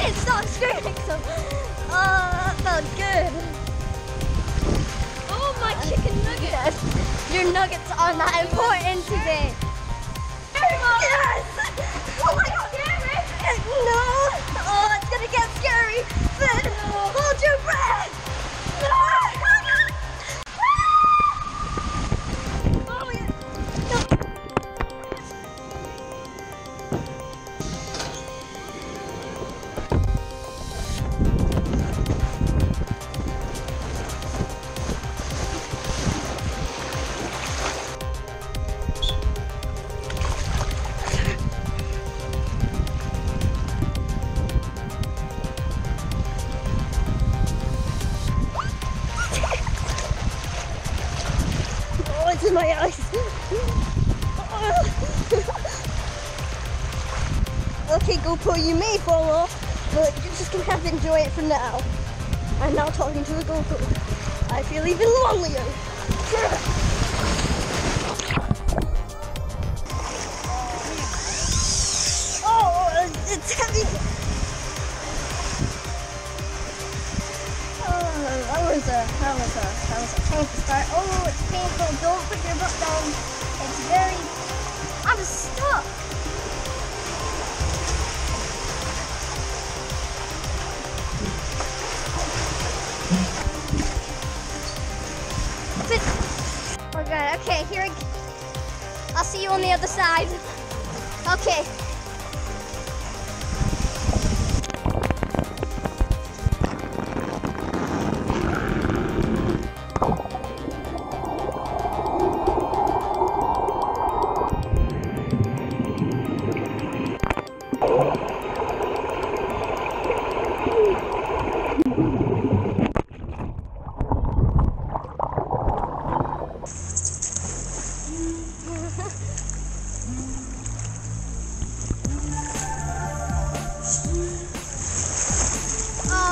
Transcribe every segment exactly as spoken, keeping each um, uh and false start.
It stopped screaming, so oh, that felt good. Oh, my uh, chicken nuggets. Yes. Your nuggets are not important today. Yes! Oh my God, Eric! No! Oh, it's gonna get scary. Then hold your breath. In my eyes. Okay, GoPro, you may fall off, but you're just gonna have to enjoy it for now. I'm now talking to a GoPro. I feel even lonelier. Oh, it's heavy. That was a, that was a, that was a painful start. Oh, it's painful. Don't put your butt down. It's very... I'm stuck. Oh God, okay, here I go. I'll see you on the other side. Okay.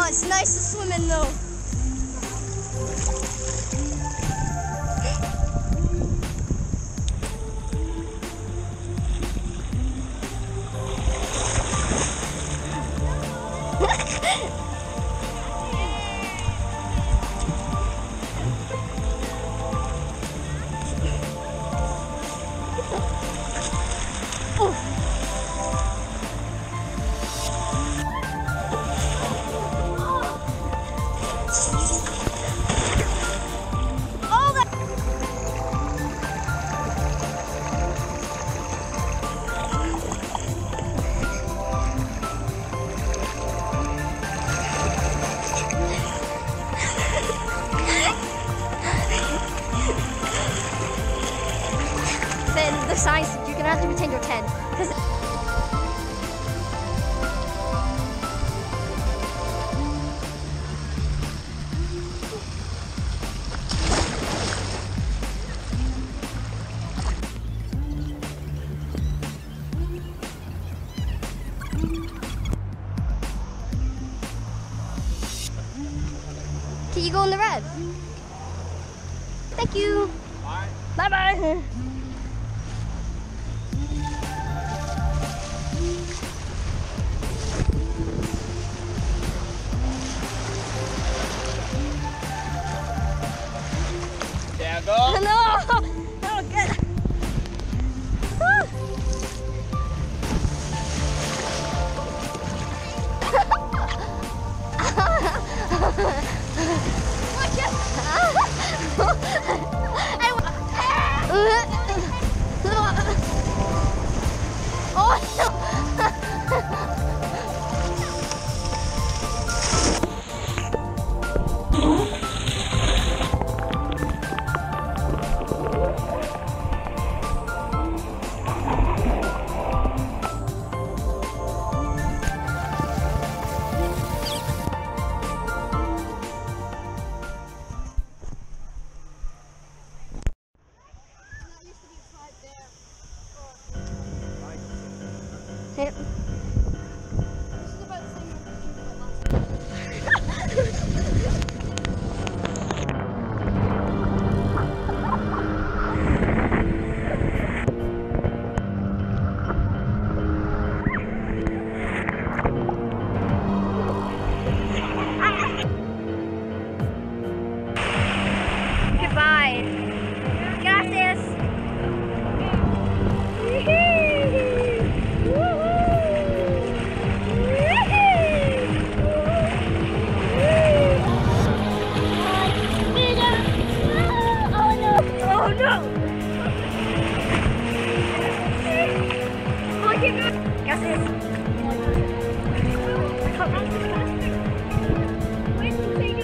It's nice to swim in though. Oh. Size, you're gonna have to pretend you're ten. Cause can you go in the red? Thank you. Bye. Bye bye. Go. No! Oh, good! Watch out!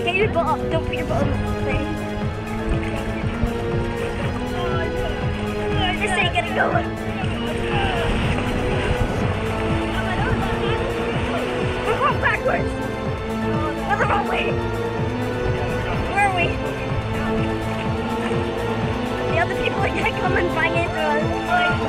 Get your butt up, don't put your butt on the thing. This ain't gonna go on. We're going backwards. Never going way. Where are we? The other people are gonna come and bang into us. Huh?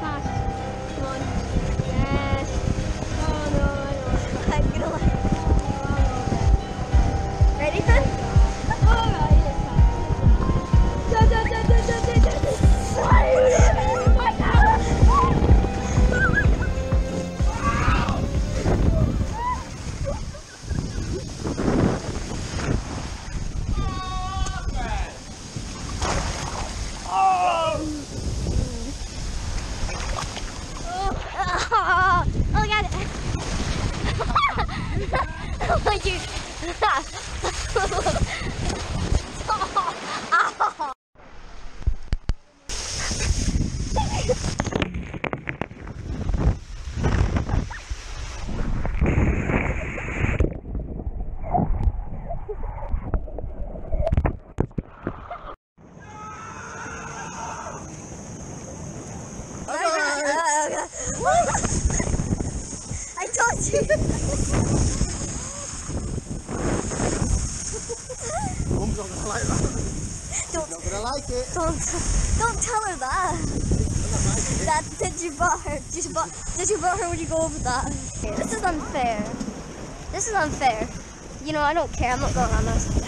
Fast. Come on. Yes. Oh no, I know. I'm gonna like it. Ready, son? Alright, it's fast. Da da da da da da da. Oh my god! You. I told you. Don't gonna like it. Don't, don't tell her that. That did you bought her? Did you bought? Did you bought her when you go over that? This is unfair. This is unfair. You know I don't care. I'm not going on this.